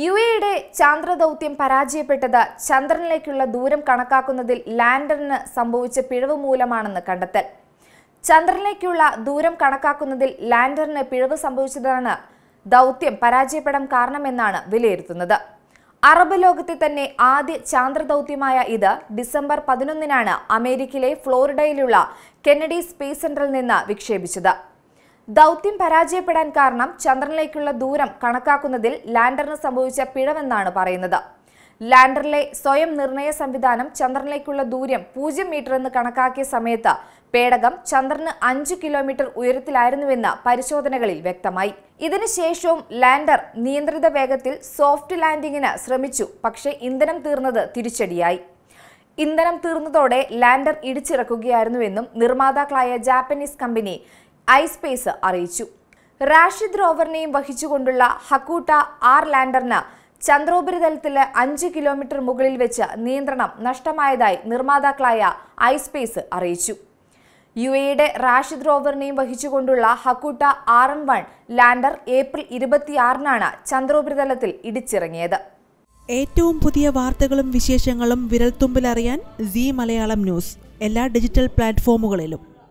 UAE Chandra Dautyam Parajayapettadu, Chandranilekkulla Dooram Kanakkakunnathil Landernu Sambhavicha Pizhavu Moolamanu Kandattal. Chandranilekkulla Dooram Kanakkakunnathil Landernu Pizhavu Sambhavichathanu Dautyam Parajayapedan Karanamennu Viliyirthunnathu. Arab Lokathil thanne Aadya Chandra Dautyamaya ithu December 11-nanu Amerikkile Floridayilula Kennedy Space Centeril ninnu vikshepichathu. Dautyam പരാജയപ്പെടാൻ കാരണം ചന്ദ്രനിലേക്കുള്ള ദൂരം കണക്കാക്കുന്നതിൽ ലാൻഡറിന് സംഭവിച്ച പിഴവെന്നാണ് പറയുന്നത്. ലാൻഡറിലെ സ്വയം നിർണയ സംവിധാനം ചന്ദ്രനിലേക്കുള്ള ദൂരം 0 metre എന്ന് കണക്കാക്കിയ സമയത്ത് പേടകം ചന്ദ്രന് 5 കിലോമീറ്റർ ഉയരത്തിലായിരുന്നുവെന്ന് പരിശോധനകളിൽ വ്യക്തമായി. ഇതിനുശേഷവും ലാൻഡർ നിയന്ത്രിത വേഗത്തിൽ സോഫ്റ്റ് ലാൻഡിംഗിന് ശ്രമിച്ചു, പക്ഷേ ഇന്ധനം തീർന്നത് തിരിച്ചടിയായി. ഇന്ധനം തീർന്നതോടെ ലാൻഡർ ഇടിച്ചിറക്കുകയായിരുന്നുവെന്നും നിർമ്മാതാക്കളായ ജാപ്പനീസ് കമ്പനി iSpace അറിയിച്ചു. റാഷിദ് റോവറിനെയും വഹിച്ചുകൊണ്ടുള്ള ഹക്കൂട്ട-R ലാൻഡറിന് ചന്ദ്രോപരിതലത്തിലെ 5 കിലോമീറ്റർ മുകളിൽ വെച്ച് നിയന്ത്രണം നഷ്ടമായതായി നിർമ്മാതാക്കളായ iSpace അറിയിച്ചു. യുഎഇയുടെ റാഷിദ് റോവറിനെയും വഹിച്ചുകൊണ്ടുള്ള ഹക്കൂട്ട-R1 ലാൻഡർ ഏപ്രിൽ 26-നാണ് ചന്ദ്രോപരിതലത്തിൽ ഇടിച്ചിറങ്ങിയത്. ഏറ്റവും പുതിയ വാർത്തകളും വിശേഷങ്ങളും വിരൽത്തുമ്പിൽ അറിയാൻ സീ മലയാളം ന്യൂസ് എല്ലാ ഡിജിറ്റൽ പ്ലാറ്റ്ഫോമുകളിലും